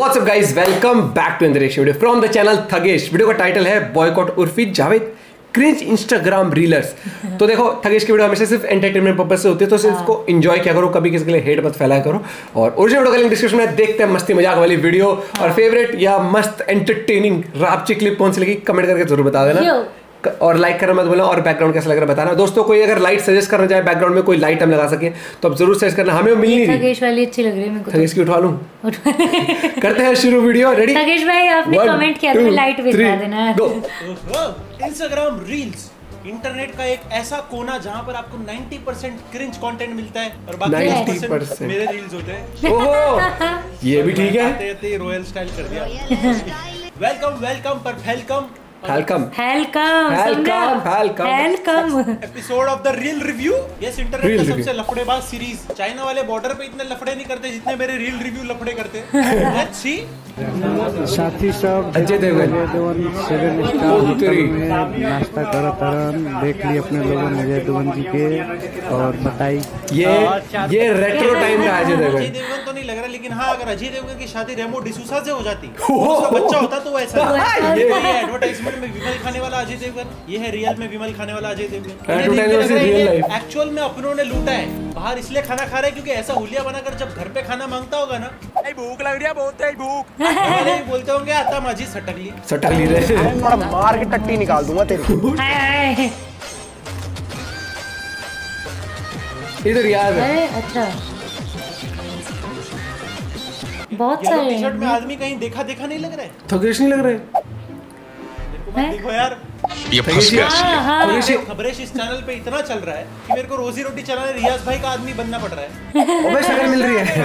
What's up guys, welcome back to another video from the channel Thugesh। Video का title है boycott Urfi Javed, cringe Instagram reelers. तो देखो, थगेश की video हमेशा सिर्फ एंटरटेनमेंट पर्पज से होती है, तो सिर्फ इसको एंजॉय क्या करो, कभी किसी के लिए हेट मत फैलाया करो। और ओरिजिनल वीडियो का लिंक डिस्क्रिप्शन में, देखते हैं मस्ती मजाक वाली वीडियो। और फेवरेट या मस्त एंटरटेनिंग रापची क्लिप कौन सी लगी कमेंट करके जरूर बता देना, और लाइक करना मत बोलना, और बैकग्राउंड कैसा लग रहा है बताना। दोस्तों कोई अगर लाइट सजेस्ट करना चाहे, बैकग्राउंड में कोई लाइट हम लगा सके तो आप जरूर सजेस्ट करना, हमें मिल नहीं रही। थगेश वाली अच्छी लग रही है मेरे को, थगेश की उठवा लूं। करते हैं शुरू वीडियो। रेडी थगेश भाई, आपने कमेंट किया था लाइट बता देना। इंस्टाग्राम रील्स इंटरनेट का एक ऐसा कोना जहाँ पर आपको 90% क्रिंज कंटेंट मिलता है और बाकी 10% मेरे रील्स होते हैं। ओहो ये भी ठीक है, रॉयल स्टाइल कर दिया। वेलकम वेलकम पर welcome Welcome, welcome, welcome, welcome, welcome। Episode of the real review। Yes, internet का सबसे लफड़ेबाज सीरीज। चाइना वाले बॉर्डर पे इतने लफड़े नहीं करते जितने मेरे real review लफड़े करते। अच्छी। साथी सब। अजय देवगन। नाश्ता करा तरन देख ली अपने लोगों ने अजय देवगन जी के, और बताई ये रेट्रो टाइम का अजय देवगन। अजय देवगन तो नहीं लग रहा, लेकिन हाँ अगर अजय देवगन की शादी रेमो डिसूजा से हो जाती, उसका बच्चा होता तो ऐसा। में विमल खाने वाला अजय देवगन, ये है रियल में विमल खाने वाला अजय देवगन। एक्चुअल में अपनों ने लूटा है, बाहर इसलिए खाना खा रहा है क्योंकि ऐसा हुलिया बनाकर जब घर पे खाना मांगता होगा ना, भूख लग रही है बहुत तेज भूख, बोलते होंगे आता माजी सटकली रहे, मार के टट्टी निकाल दूंगा तेरी। इधर याद है, अच्छा बहुत सारे टी शर्ट में आदमी कहीं देखा देखा नहीं लग रहा है, थगेश नहीं लग रहा है। देखो यार ये खबरेश इस चैनल पे इतना चल रहा है कि मेरे को रोजी रोटी चलाने रियाज भाई का आदमी बनना पड़ रहा है। और शक्ल मिल रही है,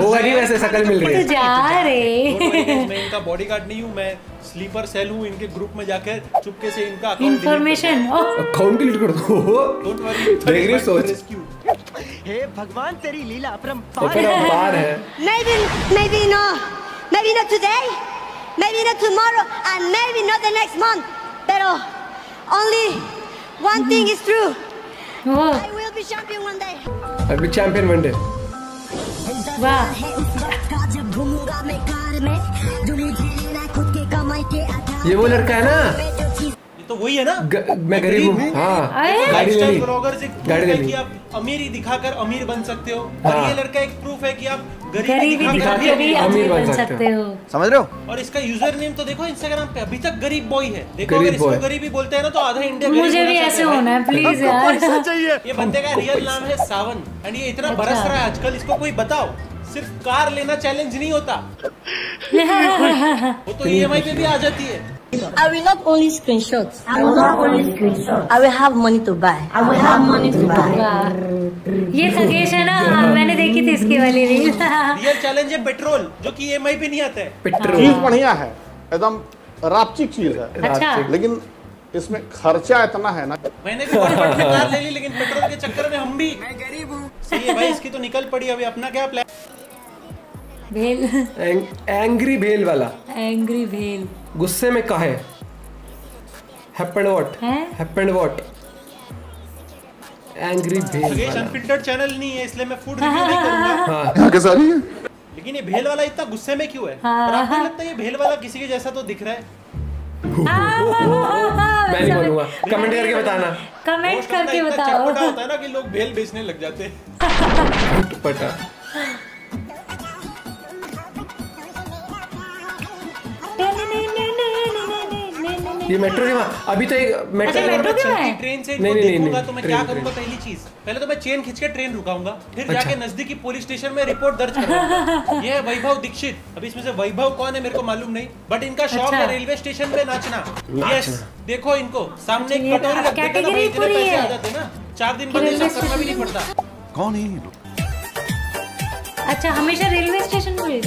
होगा नहीं वैसे शक्ल मिल रही है। जा रे मैं इनका बॉडीगार्ड नहीं हूँ, मैं स्लीपर सेल हूँ। इनके ग्रुप में जाकर चुपके से इनका इन्फॉर्मेशन अकाउंट डिलीट कर दो। हे भगवान तेरी लीला अपरंपार है। Maybe not tomorrow and maybe not the next month, but only one thing is true. Wow. I will be champion one day. I'll be champion one day. Wow. ये वो लड़का है ना, ये तो वही है ना। मैं गरीब हूँ। हाँ। गाड़ी ले ली। गाड़ी ले ली। आप अमीरी दिखाकर अमीर बन सकते हो, और ये लड़का एक प्रूफ है कि आप गरीबी दिखाकर भी अमीर बन सकते हो, समझ रहे हो। और इसका यूजर नेम तो देखो इंस्टाग्राम पे अभी तक गरीब बॉय है। देखो अगर इसको गरीबी बोलते हैं ना, तो आधा इंडिया गरीब। मुझे भी ऐसे होना है प्लीज यार, ऐसा चाहिए। ये बंदे का रियल नाम है सावन, एंड ये इतना बरस रहा है आजकल। इसको कोई बताओ, सिर्फ कार लेना चैलेंज नहीं होता, वो तो EMI पे भी आ जाती है। I will not only screenshots. I will not only screenshots. I will have money to buy. I will have money to buy. ये थगेश है ना, मैंने देखी थी इसकी वाली रील। रियल चैलेंज है पेट्रोल, जो कि EMI पे नहीं आता है। पेट्रोल चीज बढ़िया है, एकदम रापची चीज है। अच्छा, लेकिन इसमें खर्चा इतना है ना। मैंने भी कार ले ली, लेकिन पेट्रोल के चक्कर में हम भी मैं गरीब हूँ। सही है भाई, इसकी तो निकल पड़ी। अभी अपना क्या प्लान? भेल एंग्री भेल वाला, एंग्री भेल गुस्से में कहे। Happened what, happened what angry Bhel. Unfiltered channel नहीं है इसलिए मैं फूड रिव्यू नहीं करूंगा। हां कैसा रही है, लेकिन ये भेल वाला इतना गुस्से में क्यों है? पर आपको लगता है ये भेल वाला किसी के जैसा तो दिख रहा है? मैं नहीं बोलूंगा, कमेंट करके बताना। कमेंट करके बताओ। पता होता है ना कि लोग भेल बेचने लग जाते हैं। पता ये मेट्रो के वहाँ अभी तो एक मेट्रो के ट्रेन से देखूंगा तो मैं क्या करूंगा? पहली चीज, पहले तो मैं चेन खींच के ट्रेन रुकाऊंगा, फिर जाके नजदीकी पुलिस स्टेशन में रिपोर्ट दर्ज करूंगा। ये है वैभव दीक्षित। अभी इसमें से वैभव कौन है मेरे को मालूम नहीं, बट इनका शौक है रेलवे स्टेशन पे नाचना। यस देखो इनको सामने कटोरी रख देते ना, इतने पैसे आ जाते ना, 4 दिन बाद करना भी नहीं पड़ता। कौन है ये? अच्छा हमेशा रेलवे स्टेशन पे,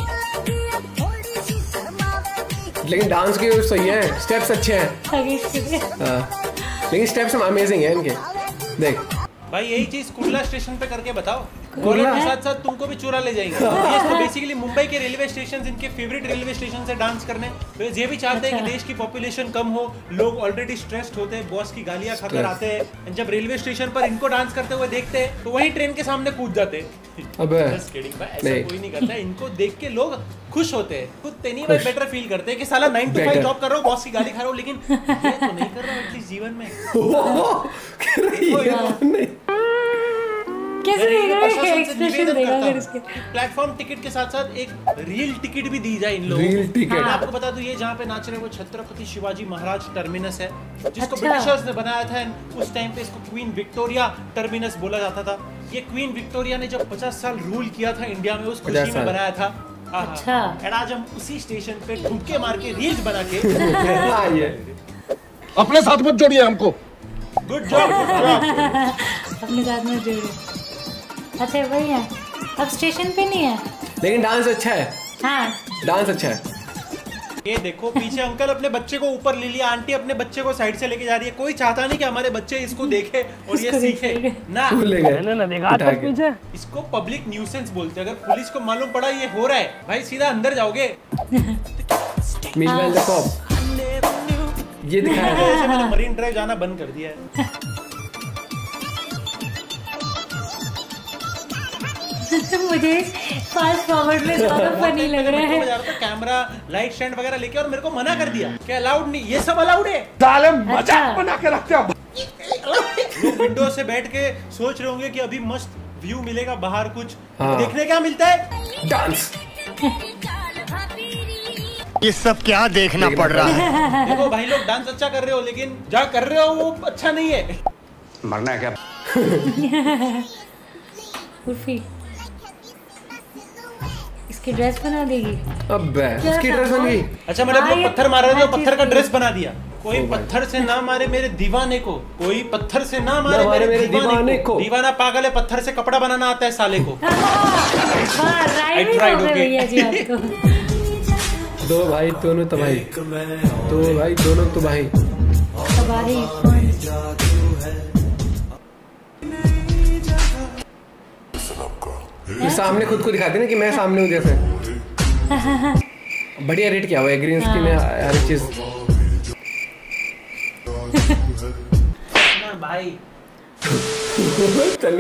लेकिन डांस के सही है, स्टेप्स अच्छे हैं। लेकिन स्टेप्स अमेजिंग है इनके। देख भाई यही चीज कुर्ला स्टेशन पे करके बताओ। कोरोना के साथ साथ तुमको भी चुरा ले जाएंगे। ये तो बेसिकली मुंबई के रेलवे स्टेशन, इनके फेवरेट रेलवे स्टेशन से डांस करने। तो ये भी चाहते हैं कि देश की पॉपुलेशन कम हो, लोग ऑलरेडी स्ट्रेस्ड होते हैं, बॉस की गालियां खाकर आते हैं, जब रेलवे स्टेशन पर इनको डांस करते हुए देखते हैं तो वही ट्रेन के सामने कूद जाते हैं। बस किडिंग भाई, ऐसा कोई नहीं करता। इनको देख के लोग खुश होते हैं, खुद तेनी भाई बेटर फील करते हैं कि साला 9 to 5 जॉब कर रहा हूँ, बॉस की गाली खा रहा हूँ, लेकिन ये तो नहीं कर रहा एटलीस्ट जीवन में। कैसे देगा प्लेटफॉर्म टिकट के साथ साथ एक रियल टिकट भी दी जाए इन लोगों को। हाँ। आपको बता दूं ये जहाँ पे नाच रहे हैं वो छत्रपति शिवाजी महाराज टर्मिनस है, जिसको ब्रिटिशर्स ने बनाया था। उस टाइम पे इसको क्वीन विक्टोरिया टर्मिनस बोला जाता था। ये क्वीन विक्टोरिया ने जब 50 साल रूल किया था इंडिया में, उस खुशी में बनाया था। अच्छा, एंड आज हम उसी स्टेशन पे ठुमके मार के रील्स बना के अपने साथ मत जोड़िए हमको। गुड जॉब, अपने साथ मत जोड़िए। अच्छा वही है, अब स्टेशन पे नहीं है, लेकिन डांस अच्छा है। हाँ, डांस अच्छा है। ये देखो पीछे अंकल अपने बच्चे को ऊपर ले लिया, आंटी अपने बच्चे को साइड से लेके जा रही है। कोई चाहता नहीं कि हमारे बच्चे इसको देखे और ये सीखे ना, पीछे इसको पब्लिक न्यूसेंस बोलते हैं। अगर पुलिस को मालूम पड़ा ये हो रहा है, भाई सीधा अंदर जाओगे। ये दिखाया मैंने, मरीन ड्राइव जाना बंद कर दिया है। मुझे फास्ट फॉरवर्ड में ज़्यादा फनी लग रहा है। तो कैमरा लाइट स्टैंड वगैरह लेके, और मेरे को मना कर दिया क्या अलाउड नहीं, ये सब अलाउड है। मजाक बना के रखते हो। लोग विंडो से बैठ के सोच रहे होंगे कि अभी मस्त व्यू मिलेगा बाहर, कुछ देखने क्या मिलता है, डांस। ये सब क्या देखना पड़ रहा है। देखो भाई लोग डांस अच्छा कर रहे हो, लेकिन जहाँ कर रहे हो वो अच्छा नहीं है। मरना है क्या? इसकी ड्रेस बना देगी। अबे इसकी ड्रेस बन गई। अच्छा मतलब लोग पत्थर मार रहे थे, पत्थर का ड्रेस बना दिया। कोई पत्थर से ना मारे मेरे दीवाने को, कोई पत्थर से ना मारे मेरे दीवाने को। दीवाना पागल है, पत्थर से कपड़ा बनाना आता है साले को। दो भाई दोनों तबाही, दो भाई दोनों तबाही। सामने खुद को दिखाते ना कि मैं सामने हूँ जैसे। बढ़िया रेट क्या हुआ है ग्रीन स्किन है हर चीज। भाई चल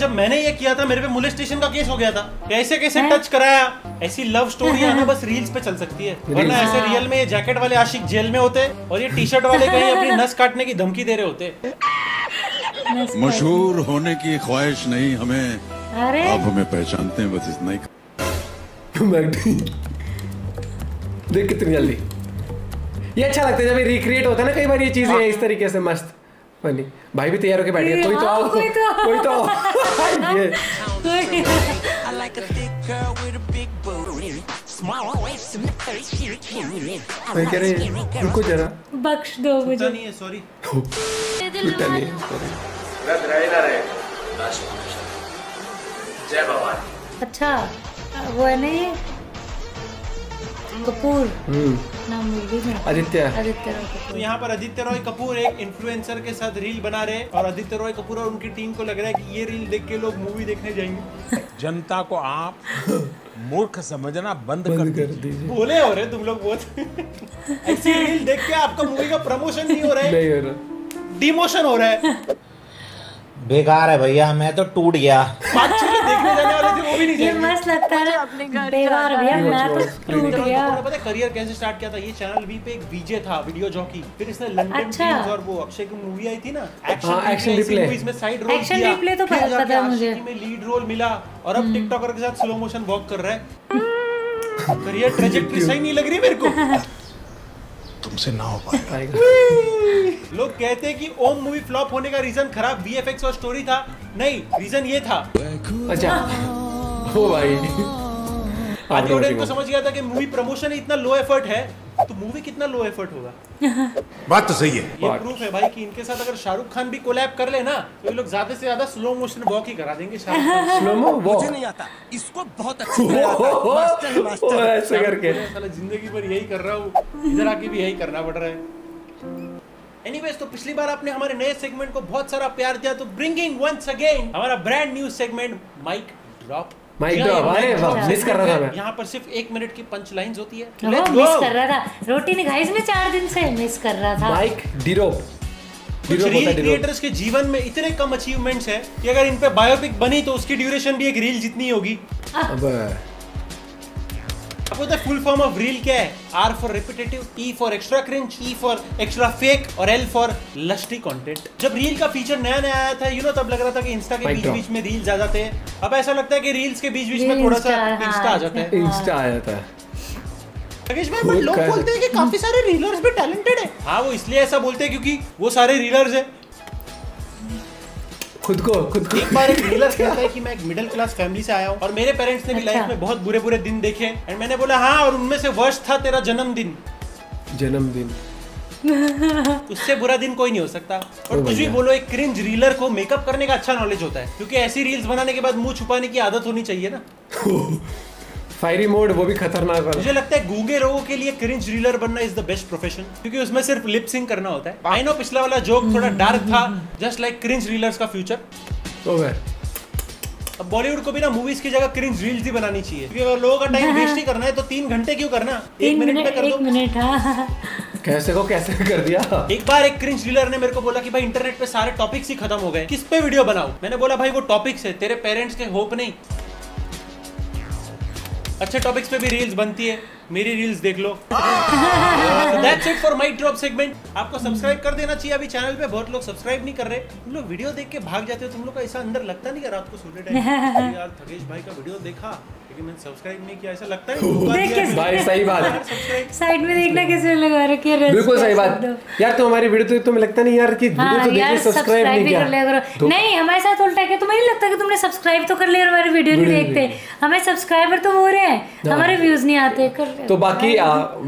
जब मैंने ये किया था मेरे पे मोलेस्टेशन का केस हो गया था। कैसे कैसे टच कराया। ऐसी लव स्टोरी है ना बस रील्स पे चल सकती है, वरना ऐसे रियल में ये जैकेट वाले आशिक जेल में होते और ये टी शर्ट वाले कहीं अपनी नस काटने की धमकी दे रहे होते। मशहूर होने की ख्वाहिश नहीं हमें, आप हमें पहचानते हैं बस इतना ही। देख कितनी जल्दी ये अच्छा लगता है जब रिक्रिएट होता है ना कई बार ये चीजें इस तरीके से। मस्त फनी भाई भी तैयार होके बैठ गया। कोई तो आओ, कोई तो आओ। ये मैं कह रही हूं रुको जरा, बख्श दो मुझे। पता नहीं है, सॉरी पता नहीं है, रद रहे ना रहे। जय भवानी। अच्छा वो है नहीं कपूर नाम में आदित्य। तो यहाँ पर आदित्य रॉय कपूर एक इन्फ्लुएंसर के साथ रील बना रहे, और आदित्य रॉय कपूर और उनकी टीम को लग रहा है कि ये रील देख के लोग मूवी देखने जाएंगे। जनता को आप मूर्ख समझना बंद कर दीजिए। बोले हो रहे तुम लोग बहुत। ऐसी रील देख के आपका मूवी का प्रमोशन नहीं हो रहा है, डिमोशन हो रहा है। बेकार है भैया, मैं तो टूट गया। ये मस्त लगता है अपने घर भैया, मैं तो टूट गया। पता है करियर कैसे स्टार्ट किया था? ये चैनल वी पे एक वीजे था, वीडियो जॉकी। फिर इसने लंदन टीम्स और वो अक्षय की मूवी आई थी ना एक्शन रिप्ले, इसमें साइड रोल एक्शन रिप्ले तो पता था मुझे, में लीड रोल मिला। और अब टिकटॉकर के साथ स्लो मोशन वॉक कर रहा है। करियर ट्रैजेक्टरी सही नहीं लग रही मेरे को, तुमसे ना हो पाएगा। लोग कहते हैं कि ओम मूवी फ्लॉप होने का रीजन खराब वीएफएक्स और स्टोरी था, नहीं रीजन ये था। अच्छा ओ भाई आधी ऑडियंस को समझ गया था कि मूवी प्रमोशन इतना लो एफर्ट है, तो मूवी कितना लो एफर्ट होगा। बात तो सही है, ये प्रूफ है भाई कि इनके साथ अगर शाहरुख खान भी कोलैब कर ले ना, तो ये लोग ज्यादा से ज्यादा स्लो मोशन वॉक ही करा देंगे। स्लोमो वॉक मुझे नहीं आता, इसको बहुत अच्छा ऐसे करके जिंदगी भर यही कर रहा हूँ, इधर आके भी यही करना पड़ रहा है। Anyways, तो पिछली बार आपने हमारे नए सेगमेंट को बहुत सारा प्यार दिया, तो ब्रिंगिंग वंस अगेन हमारा brand new segment mic drop. Mic drop, अरे वाह, मिस कर रहा था मैं। यहाँ पर सिर्फ 1 मिनट की पंच लाइंस होती है। Let's go. मिस कर रहा था, रोटी नहीं खाई इसने 4 दिन से, मिस कर रहा था। Mic drop. रील क्रिएटर्स के जीवन में इतने कम अचीवमेंट्स है कि अगर इन पे बायोपिक बनी तो उसकी ड्यूरेशन भी एक रील जितनी होगी। फुल फॉर्म ऑफ रील क्या है? R for repetitive, T for extra cringe, E for extra fake और L for lusty content। जब रील का फीचर नया नया आया था, तब लग रहा था कि इंस्टा के बीच बीच में रील्स आ जाते हैं। अब ऐसा लगता है कि रील्स के बीच बीच में थोड़ा सा इंस्टा आ जाता है। इंस्टा आ जाता है। थगेश भाई, बट लोग बोलते हैं कि काफी सारे रीलर्स भी टैलेंटेड है। हाँ, वो इसलिए ऐसा बोलते हैं क्योंकि वो सारे रीलर्स है। खुद को एक बार एक रीलर कहता है कि मैं एक मिडिल क्लास फैमिली से आया हूँ और मेरे पेरेंट्स ने भी लाइफ में बहुत बुरे बुरे दिन देखे, एंड मैंने बोला हाँ, और उनमें से वर्स्ट था तेरा जन्मदिन। उससे बुरा दिन कोई नहीं हो सकता। और कुछ भी बोलो, एक क्रिंज रीलर को मेकअप करने का अच्छा नॉलेज होता है, क्योंकि ऐसी रील्स बनाने के बाद मुंह छुपाने की आदत होनी चाहिए ना। फायरी मोड वो भी खतरनाक वाला। मुझे लगता है गूंगे लोगों के लिए क्रिंज रीलर बनना इज द बेस्ट प्रोफेशन, क्योंकि उसमें सिर्फ लिप सिंक करना होता है। आई नो पिछला वाला जोक थोड़ा डार्क था, जस्ट लाइक क्रिंज रीलर्स का फ्यूचर। ओवर। अब बॉलीवुड को भी ना मूवीज की जगह क्रिंज रील्स ही बनानी चाहिए, क्योंकि अगर लोगों का टाइम वेस्ट नहीं करना है तो 3 घंटे क्यों करना, 1 मिनट में कर दो। कैसे को कैसे कर दिया। एक बार एक क्रिंज रीलर ने मेरे को बोला कि भाई इंटरनेट पे सारे टॉपिक्स ही खत्म हो गए, किस पे वीडियो बनाऊं। मैंने बोला भाई वो टॉपिक्स है, तेरे पेरेंट्स के होप नहीं। अच्छे टॉपिक्स पे भी रील्स बनती है, मेरी रील्स देख लो। That's it for my drop segment। आपको सब्सक्राइब कर देना चाहिए। अभी चैनल पे बहुत लोग सब्सक्राइब नहीं कर रहे, तुम लोग वीडियो देख के भाग जाते हो। तुम लोग का ऐसा अंदर लगता नहीं कि रात को सोने टाइम यार थगेश भाई का वीडियो देखा लेकिन मैंने सब्सक्राइब नहीं किया, ऐसा लगता है भाई। सही बात, साइड में देखना किसने लगा रखी है। बिल्कुल सही बात यार, तुम हमारी वीडियो तुम्हें लगता नहीं यार कि वीडियो तो देख के सब्सक्राइब नहीं किया। नहीं, हमारे साथ उल्टा है, तुम्हें नहीं लगता कि तुमने सब्सक्राइब तो कर लिया और हमारी वीडियो नहीं देखते। हमारे सब्सक्राइबर तो हो रहे हैं, हमारे व्यूज नहीं आते। तो बाकी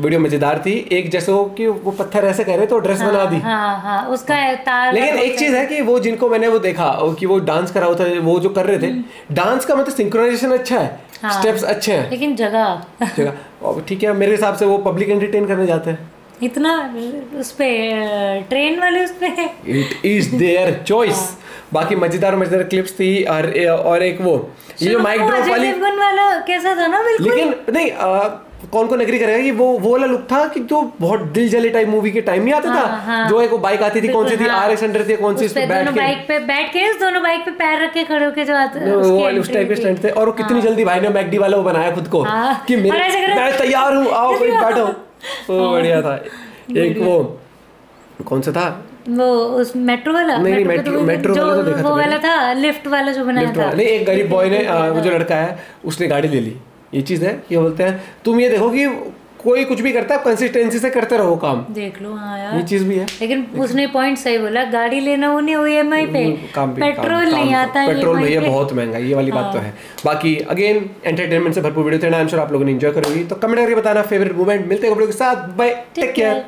वीडियो मजेदार थी। एक जैसे हो कि वो पत्थर ऐसे कह रहे तो ड्रेस बना दी। हाँ, उसका तार। लेकिन एक चीज है कि वो जिनको मैंने वो देखा कि वो डांस करा होता है, वो जो कर रहे थे डांस का मतलब सिंक्रोनाइजेशन अच्छा है, स्टेप्स अच्छे हैं, लेकिन जगह ठीक है। मेरे हिसाब से वो पब्लिक एंटरटेन करने जाते हैं, इतना उसपे ट्रेन वाले उसपे। It is their choice. बाकी मजेदार क्लिप्स थी। और एक वो ये जो माइक ड्रॉप वाला कैसा था ना, लेकिन नहीं कौन एग्री करेगा कि वो वाला लुक था कि जो बहुत दिल जले टाइप मूवी के टाइम में आता था। जो एक बाइक आती थी, कौन सी थी, RX 100 थी, कौन सी, उस पे बैठ के दोनों बाइक पे पैर रख के खड़े होके जो आता था, वो उस टाइप के स्टंट थे। और वो कितनी जल्दी भाई ने मैकडी वाला वो बनाया खुद को कि मैं तैयार हूँ, आओ बैठो। वो बढ़िया था। एक वो कौन सा था वो उस मेट्रो वाला, नहीं मेट्रो वाला तो देखा, वो वाला था लिफ्ट वाला जो बनाया था। नहीं, एक गरीब बॉय ने, वो जो लड़का है उसने गाड़ी ले ली। ये चीज़ है कि बोलते हैं तुम ये देखो कि कोई कुछ भी करता है कंसिस्टेंसी से करते रहो काम, देख लो। हाँ यार, ये चीज़ भी है। लेकिन उसने पॉइंट सही बोला, गाड़ी लेना वो नहीं, EMI पे पेट्रोल नहीं आता, पेट्रोल भैया बहुत महंगा, ये वाली बात तो है। बाकी अगेन एंटरटेनमेंट से भरपूर वीडियो थे ना, आई एम श्योर आप लोगों ने एंजॉय करोगी। तो कमेंट करके बताना फेवरेट मूवमेंट। मिलते हैं आप लोगों के साथ, बाय, टेक केयर।